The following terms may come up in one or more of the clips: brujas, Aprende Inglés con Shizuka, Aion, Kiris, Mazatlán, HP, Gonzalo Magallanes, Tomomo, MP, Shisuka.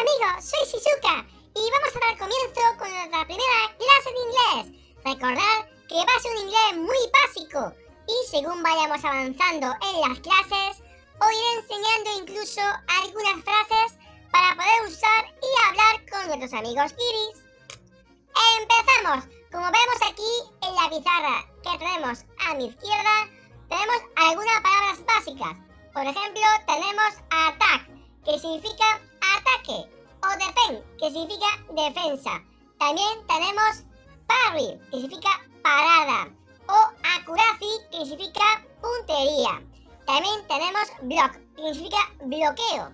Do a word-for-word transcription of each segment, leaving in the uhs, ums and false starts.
Hola amigos, soy Shizuka y vamos a dar comienzo con nuestra primera clase de inglés. Recordad que va a ser un inglés muy básico y según vayamos avanzando en las clases, os iré enseñando incluso algunas frases para poder usar y hablar con nuestros amigos Kiris. ¡Empezamos! Como vemos aquí en la pizarra que tenemos a mi izquierda, tenemos algunas palabras básicas. Por ejemplo, tenemos attack, que significa ataque, o defend, que significa defensa. También tenemos parry, que significa parada, o accuracy, que significa puntería. También tenemos block, que significa bloqueo.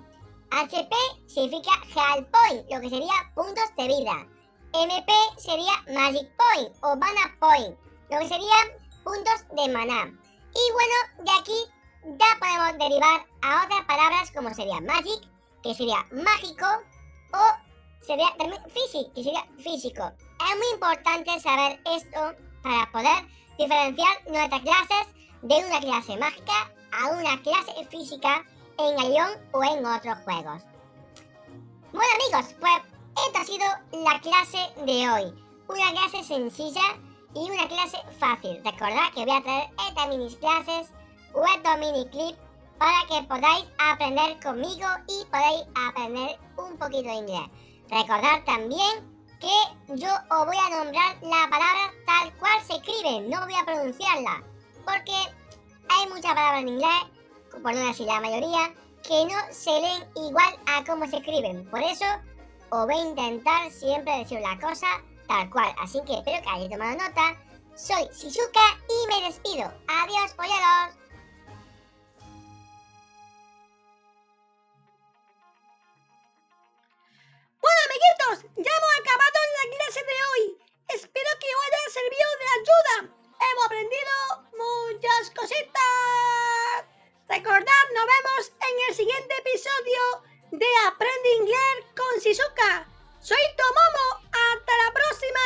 H P significa health point, lo que sería puntos de vida. M P sería magic point o mana point, lo que serían puntos de maná. Y bueno, de aquí ya podemos derivar a otras palabras como sería magic, que sería mágico, o sería también physic, que sería físico. Es muy importante saber esto para poder diferenciar nuestras clases de una clase mágica a una clase física en Aion o en otros juegos. Bueno amigos, pues esta ha sido la clase de hoy. Una clase sencilla y una clase fácil. Recordad que voy a traer estas mini clases o estos mini clips para que podáis aprender conmigo y podáis aprender un poquito de inglés. Recordad también que yo os voy a nombrar la palabra tal cual se escribe, no voy a pronunciarla, porque hay muchas palabras en inglés, por no decir la mayoría, que no se leen igual a cómo se escriben. Por eso os voy a intentar siempre decir la cosa tal cual. Así que espero que hayáis tomado nota. Soy Shizuka y me despido. Adiós, polleros. Amiguitos, ya hemos acabado la clase de hoy. Espero que os haya servido de ayuda. Hemos aprendido muchas cositas. Recordad, nos vemos en el siguiente episodio de Aprende Inglés con Shizuka. Soy Tomomo. Hasta la próxima.